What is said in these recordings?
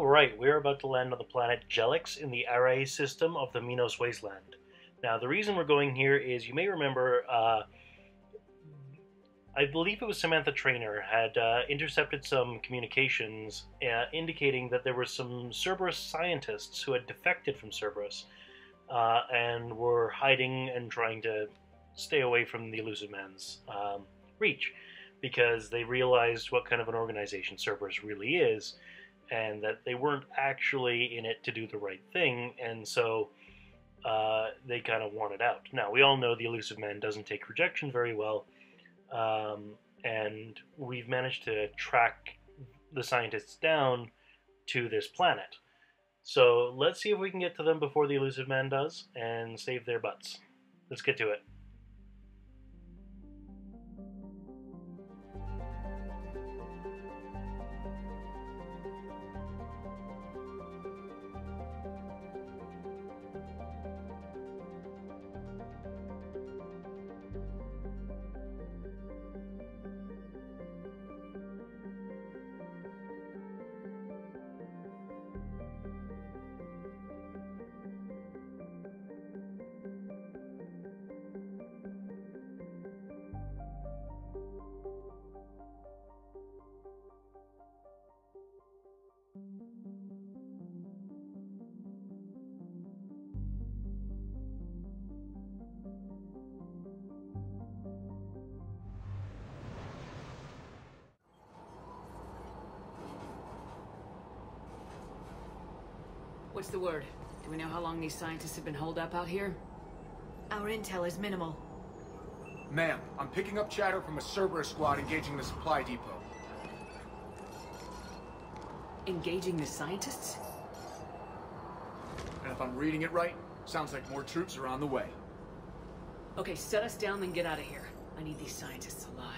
Alright, we're about to land on the planet Gellix in the Arrae system of the Minos Wasteland. Now, the reason we're going here is, you may remember, I believe it was Samantha Traynor had intercepted some communications indicating that there were some Cerberus scientists who had defected from Cerberus and were hiding and trying to stay away from the Illusive Man's reach, because they realized what kind of an organization Cerberus really is, and that they weren't actually in it to do the right thing, and so they kind of wanted out. Now, we all know the Illusive Man doesn't take rejection very well, and we've managed to track the scientists down to this planet. So let's see if we can get to them before the Illusive Man does, and save their butts. Let's get to it. What's the word? Do we know how long these scientists have been holed up out here? Our intel is minimal. Ma'am, I'm picking up chatter from a Cerberus squad engaging the supply depot. Engaging the scientists? And if I'm reading it right, sounds like more troops are on the way. Okay, set us down, then get out of here. I need these scientists alive.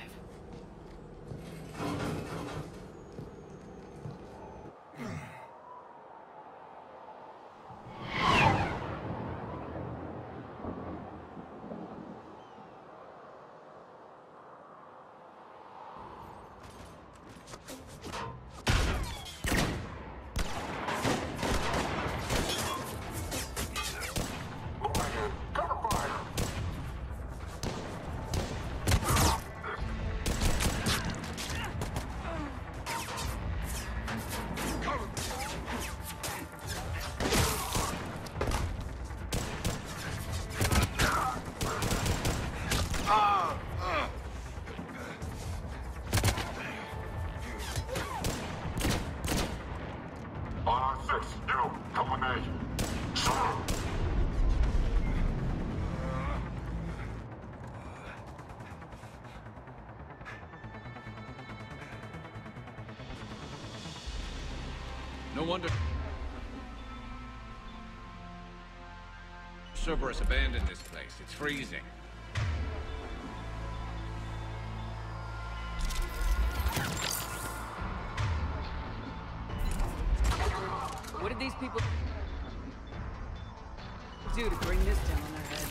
No wonder Cerberus abandoned this place. It's freezing. What did these people do to bring this down on their heads?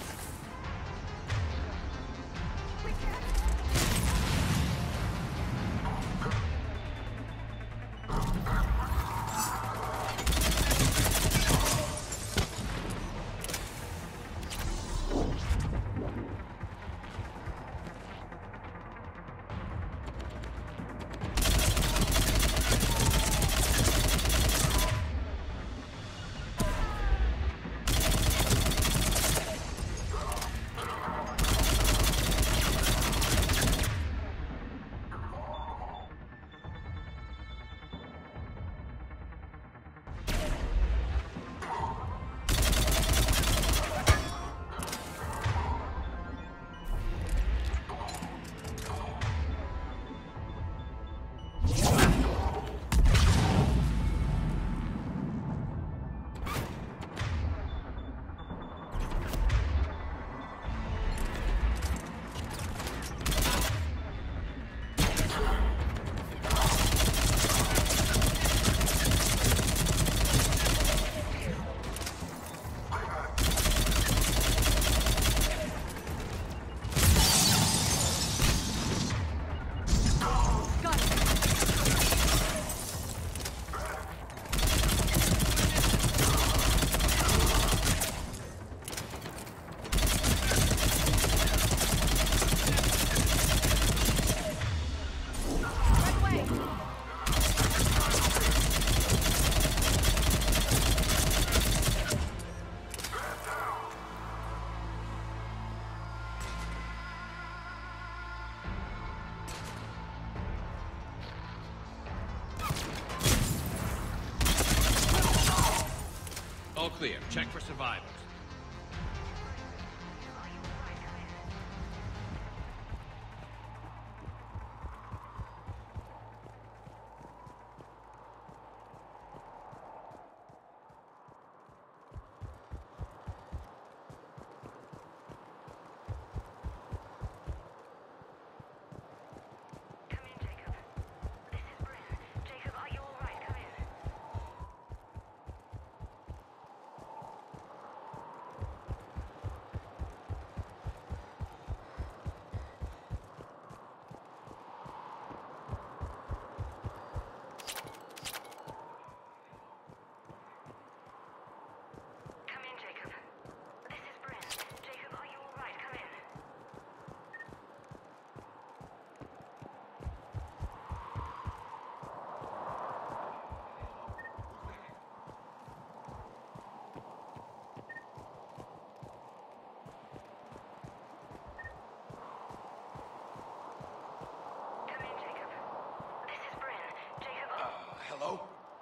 All clear. Check for survivors.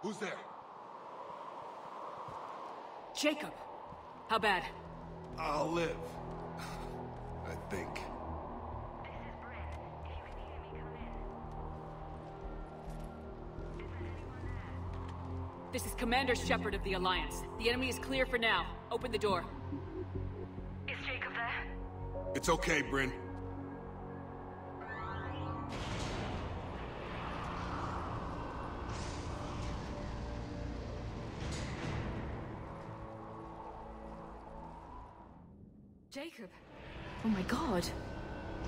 Who's there? Jacob! How bad? I'll live. I think. This is Brynn. If you can hear me, come in. Is there anyone there? This is Commander Shepard of the Alliance. The enemy is clear for now. Open the door. Is Jacob there? It's okay, Brynn. Jacob. Oh my god.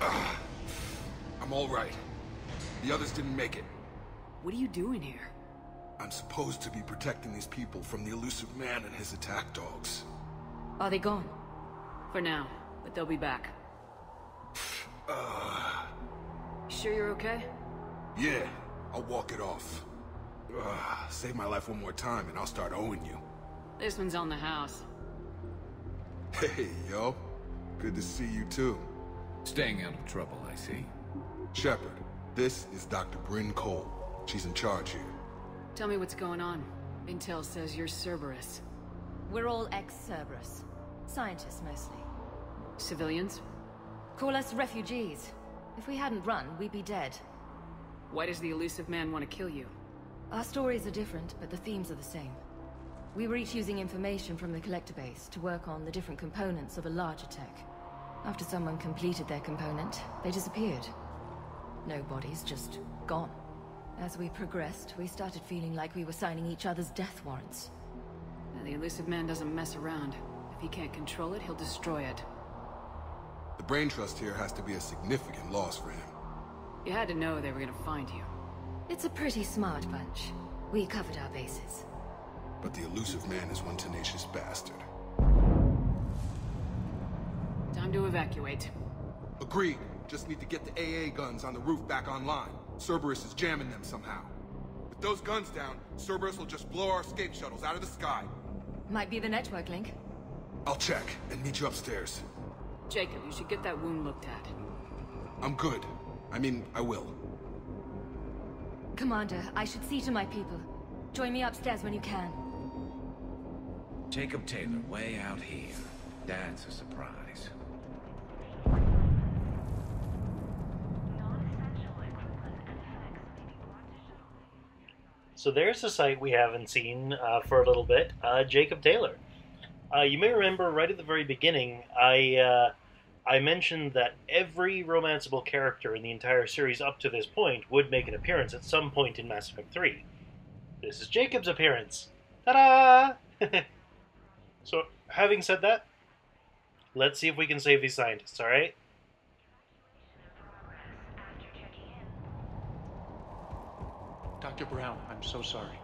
I'm all right. The others didn't make it. What are you doing here? I'm supposed to be protecting these people from the Illusive Man and his attack dogs. Are they gone? For now, but they'll be back. Sure you're okay? Yeah, I'll walk it off. Save my life one more time and I'll start owing you. This one's on the house. Hey, yo. Good to see you, too. Staying out of trouble, I see. Shepard, this is Dr. Brynn Cole. She's in charge here. Tell me what's going on. Intel says you're Cerberus. We're all ex-Cerberus. Scientists, mostly. Civilians? Call us refugees. If we hadn't run, we'd be dead. Why does the Illusive Man want to kill you? Our stories are different, but the themes are the same. We were each using information from the Collector base to work on the different components of a larger tech. After someone completed their component, they disappeared. No bodies, just gone. As we progressed, we started feeling like we were signing each other's death warrants. Now, the Illusive Man doesn't mess around. If he can't control it, he'll destroy it. The brain trust here has to be a significant loss for him. You had to know they were gonna find you. It's a pretty smart bunch. We covered our bases. But the Illusive Man is one tenacious bastard. Time to evacuate. Agreed. Just need to get the AA guns on the roof back online. Cerberus is jamming them somehow. With those guns down, Cerberus will just blow our escape shuttles out of the sky. Might be the network link. I'll check and meet you upstairs. Jacob, you should get that wound looked at. I'm good. I mean, I will. Commander, I should see to my people. Join me upstairs when you can. Jacob Taylor, way out here. That's a surprise. So there's a site we haven't seen for a little bit, Jacob Taylor. You may remember right at the very beginning, I mentioned that every romanceable character in the entire series up to this point would make an appearance at some point in Mass Effect 3. This is Jacob's appearance. Ta-da! So, having said that, let's see if we can save these scientists, alright? Dr. Brown, I'm so sorry.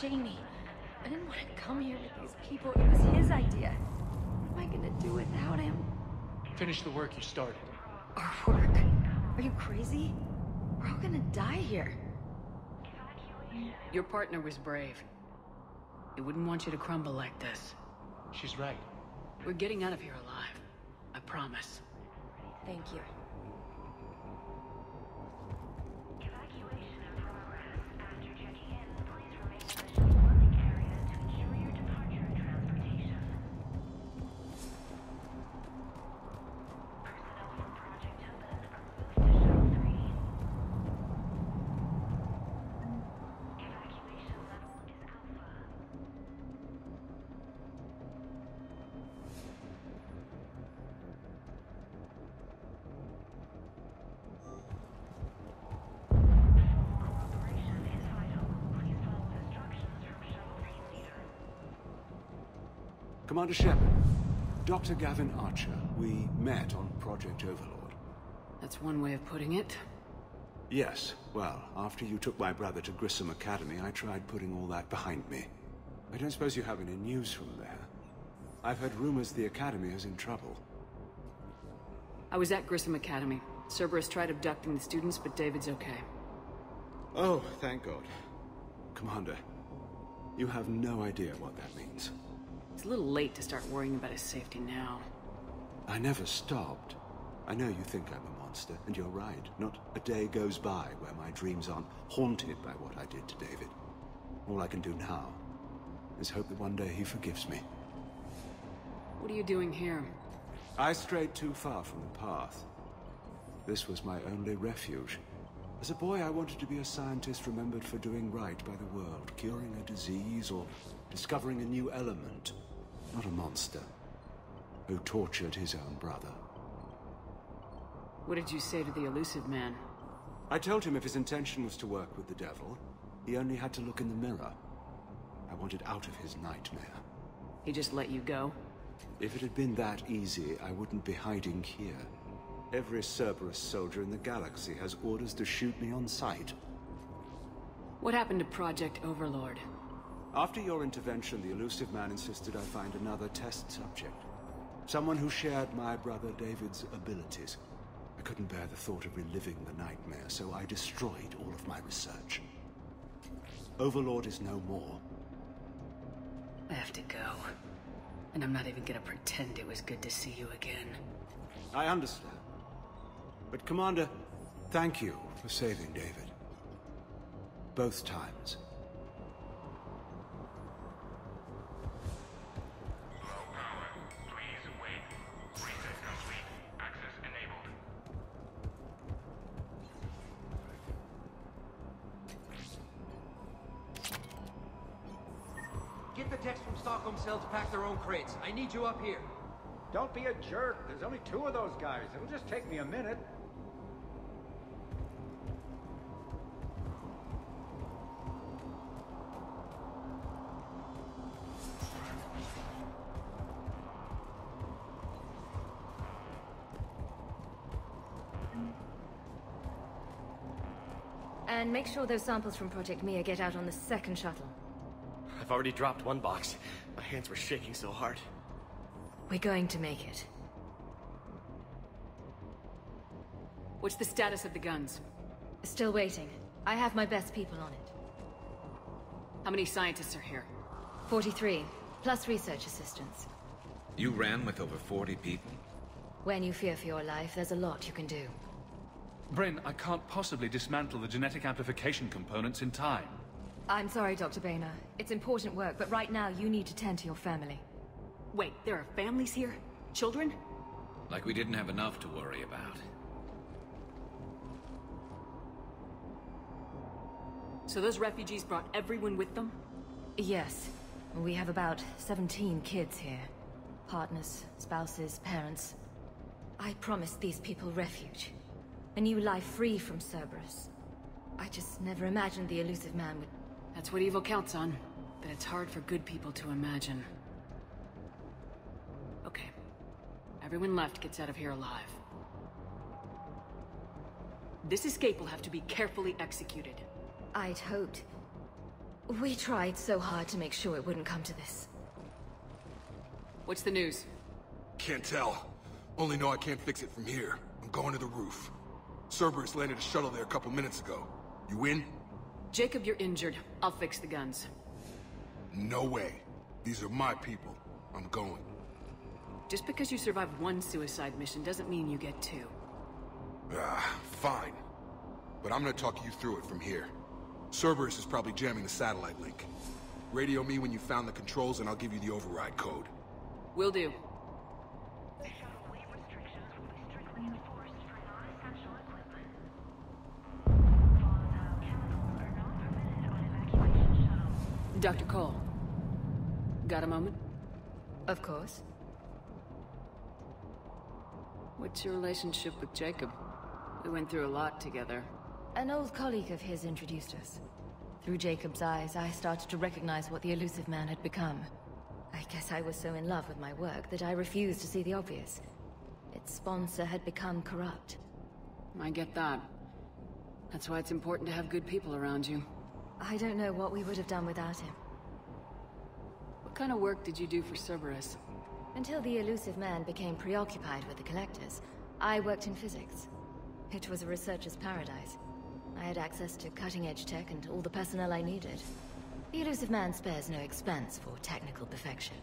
Jamie, I didn't want to come here with these people. It was his idea. What am I going to do without him? Finish the work you started. Our work? Are you crazy? We're all going to die here. Your partner was brave. He wouldn't want you to crumble like this. She's right. We're getting out of here alive. I promise. Thank you. Evacuation in progress. After checking in, please remain in the area to ensure your departure. Commander Shepard, Dr. Gavin Archer, we met on Project Overlord. That's one way of putting it. Yes. Well, after you took my brother to Grissom Academy, I tried putting all that behind me. I don't suppose you have any news from there? I've heard rumors the Academy is in trouble. I was at Grissom Academy. Cerberus tried abducting the students, but David's okay. Oh, thank God. Commander, you have no idea what that means. It's a little late to start worrying about his safety now. I never stopped. I know you think I'm a monster, and you're right. Not a day goes by where my dreams aren't haunted by what I did to David. All I can do now is hope that one day he forgives me. What are you doing here? I strayed too far from the path. This was my only refuge. As a boy, I wanted to be a scientist remembered for doing right by the world, curing a disease or discovering a new element. Not a monster who tortured his own brother. What did you say to the Illusive Man? I told him if his intention was to work with the devil, he only had to look in the mirror. I wanted out of his nightmare. He just let you go? If it had been that easy, I wouldn't be hiding here. Every Cerberus soldier in the galaxy has orders to shoot me on sight. What happened to Project Overlord? After your intervention, the Illusive Man insisted I find another test subject. Someone who shared my brother David's abilities. I couldn't bear the thought of reliving the nightmare, so I destroyed all of my research. Overlord is no more. I have to go. And I'm not even gonna pretend it was good to see you again. I understand. But Commander, thank you for saving David. Both times. Low power. Please wait. Reset complete. Access enabled. Get the text from Stockholm cell to pack their own crates. I need you up here. Don't be a jerk. There's only 2 of those guys. It'll just take me a minute. And make sure those samples from Project Mia get out on the 2nd shuttle. I've already dropped 1 box. My hands were shaking so hard. We're going to make it. What's the status of the guns? Still waiting. I have my best people on it. How many scientists are here? 43, plus research assistants. You ran with over 40 people? When you fear for your life, there's a lot you can do. Brynn, I can't possibly dismantle the genetic amplification components in time. I'm sorry, Dr. Baynar. It's important work, but right now you need to tend to your family. Wait, there are families here? Children? Like we didn't have enough to worry about. So those refugees brought everyone with them? Yes. We have about 17 kids here. Partners, spouses, parents. I promised these people refuge. A new life free from Cerberus. I just never imagined the Illusive Man would... That's what evil counts on. But it's hard for good people to imagine. Okay. Everyone left gets out of here alive. This escape will have to be carefully executed. I'd hoped. We tried so hard to make sure it wouldn't come to this. What's the news? Can't tell. Only know I can't fix it from here. I'm going to the roof. Cerberus landed a shuttle there a couple minutes ago. You in? Jacob, you're injured. I'll fix the guns. No way. These are my people. I'm going. Just because you survived 1 suicide mission doesn't mean you get 2. Fine. But I'm gonna talk you through it from here. Cerberus is probably jamming the satellite link. Radio me when you found the controls and I'll give you the override code. Will do. Dr. Cole, got a moment? Of course. What's your relationship with Jacob? We went through a lot together. An old colleague of his introduced us. Through Jacob's eyes, I started to recognize what the Illusive Man had become. I guess I was so in love with my work that I refused to see the obvious. Its sponsor had become corrupt. I get that. That's why it's important to have good people around you. I don't know what we would have done without him. What kind of work did you do for Cerberus? Until the Illusive Man became preoccupied with the Collectors, I worked in physics. It was a researcher's paradise. I had access to cutting-edge tech and all the personnel I needed. The Illusive Man spares no expense for technical perfection.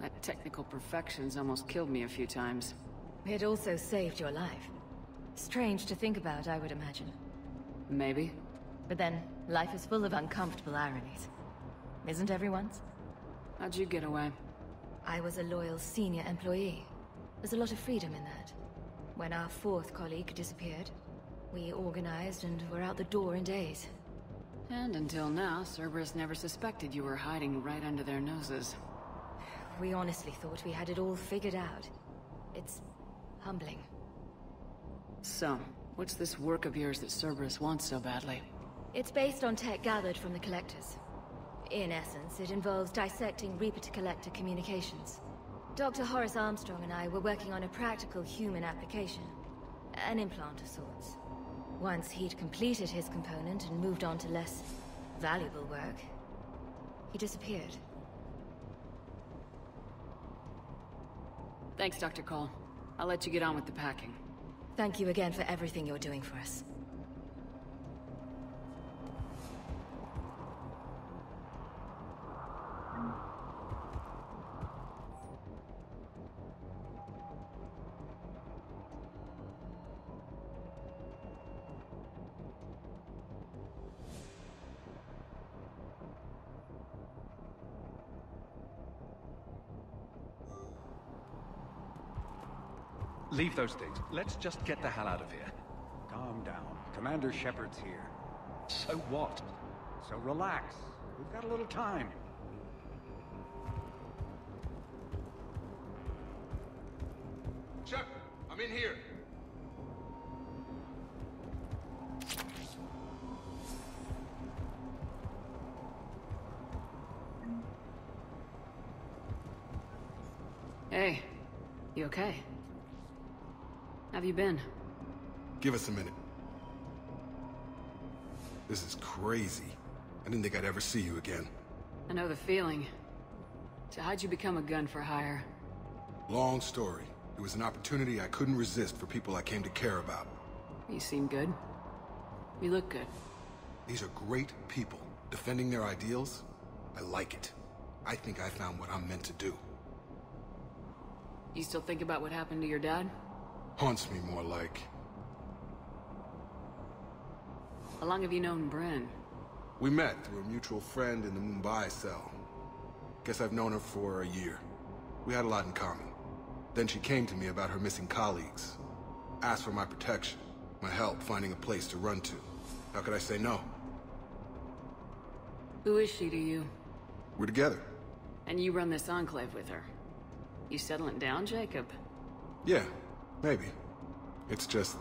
That technical perfection's almost killed me a few times. It also saved your life. Strange to think about, I would imagine. Maybe. But then, life is full of uncomfortable ironies. Isn't everyone's? How'd you get away? I was a loyal senior employee. There's a lot of freedom in that. When our fourth colleague disappeared, we organized and were out the door in days. And until now, Cerberus never suspected you were hiding right under their noses. We honestly thought we had it all figured out. It's humbling. So, what's this work of yours that Cerberus wants so badly? It's based on tech gathered from the Collectors. In essence, it involves dissecting Reaper-to-Collector communications. Dr. Horace Armstrong and I were working on a practical human application. An implant of sorts. Once he'd completed his component and moved on to less valuable work, he disappeared. Thanks, Dr. Cole. I'll let you get on with the packing. Thank you again for everything you're doing for us. Leave those things. Let's just get the hell out of here. Calm down. Commander Shepard's here. So what? So relax. We've got a little time. Shepard, I'm in here. Hey, you okay? Have you been? Give us a minute. This is crazy. I didn't think I'd ever see you again. I know the feeling. So how'd you become a gun for hire? Long story. It was an opportunity I couldn't resist for people I came to care about. You seem good. You look good. These are great people, defending their ideals. I like it. I think I found what I'm meant to do. You still think about what happened to your dad? Haunts me more like. How long have you known Brynn? We met through a mutual friend in the Mumbai cell. Guess I've known her for a year. We had a lot in common. Then she came to me about her missing colleagues. Asked for my protection, my help finding a place to run to. How could I say no? Who is she to you? We're together. And you run this enclave with her. You settling down, Jacob? Yeah. Maybe. It's just,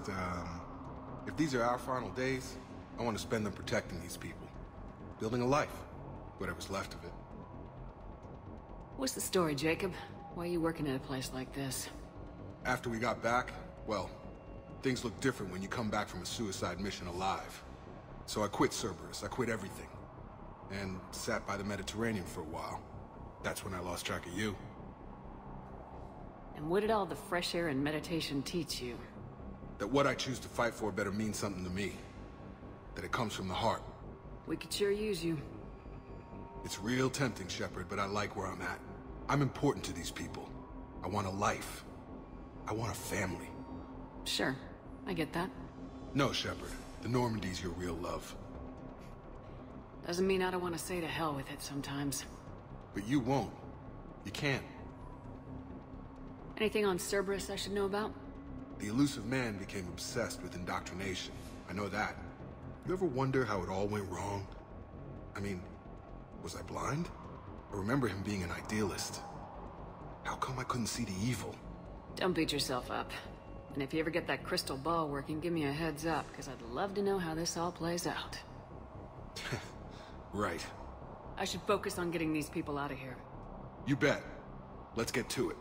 if these are our final days, I want to spend them protecting these people. Building a life. Whatever's left of it. What's the story, Jacob? Why are you working at a place like this? After we got back, well, things look different when you come back from a suicide mission alive. So I quit Cerberus, I quit everything. And sat by the Mediterranean for a while. That's when I lost track of you. And what did all the fresh air and meditation teach you? That what I choose to fight for better mean something to me. That it comes from the heart. We could sure use you. It's real tempting, Shepard, but I like where I'm at. I'm important to these people. I want a life. I want a family. Sure, I get that. No, Shepard. The Normandy's your real love. Doesn't mean I don't want to say to hell with it sometimes. But you won't. You can't. Anything on Cerberus I should know about? The Illusive Man became obsessed with indoctrination. I know that. You ever wonder how it all went wrong? I mean, was I blind? I remember him being an idealist. How come I couldn't see the evil? Don't beat yourself up. And if you ever get that crystal ball working, give me a heads up, because I'd love to know how this all plays out. Right. I should focus on getting these people out of here. You bet. Let's get to it.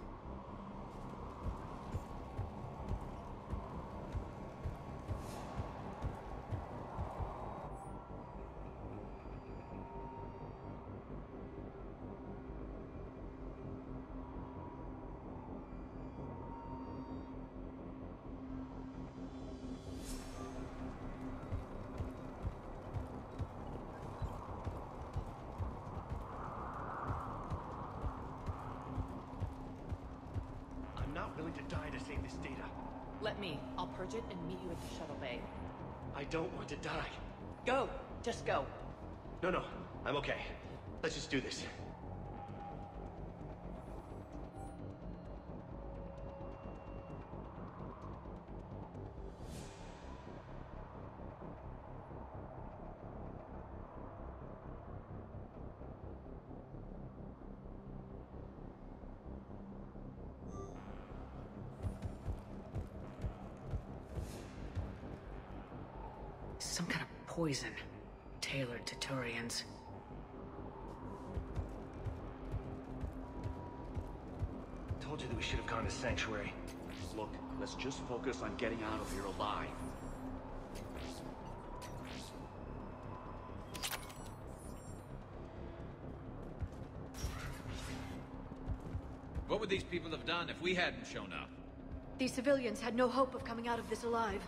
And meet you at the shuttle bay. I don't want to die. Go. Just go. No. I'm okay. Let's just do this. Some kind of poison, tailored to Turians. Told you that we should have gone to Sanctuary. Look, let's just focus on getting out of here alive. What would these people have done if we hadn't shown up? These civilians had no hope of coming out of this alive.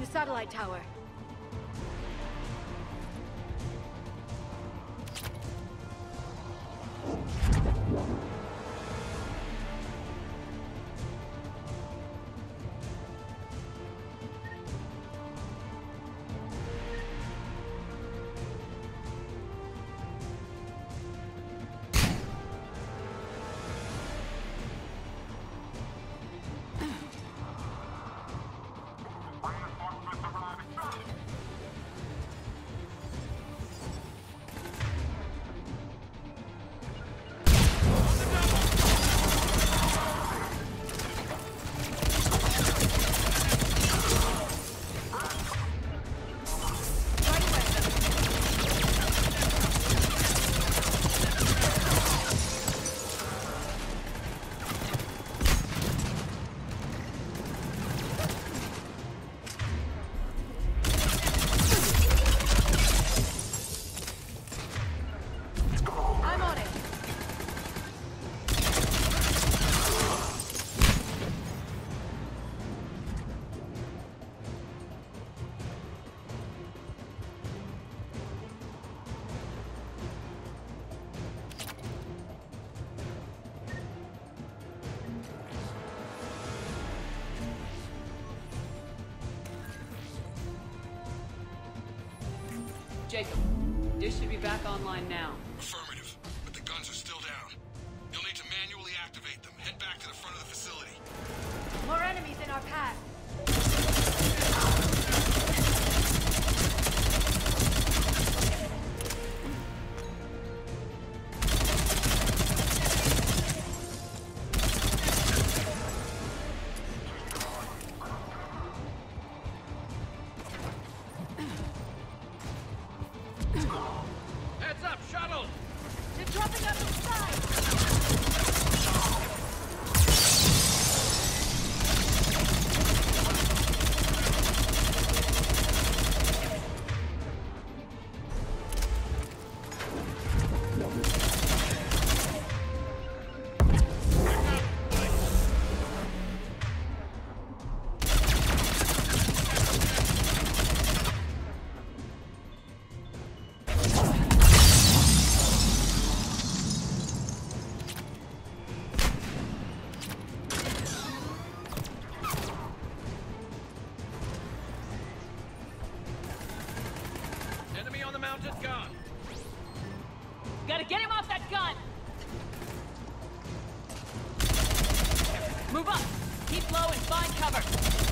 The satellite tower. Jacob, this should be back online now. Affirmative, but the guns are still down. You'll need to manually activate them. Head back to the front of the facility. More enemies in our path. Move up! Keep low and find cover!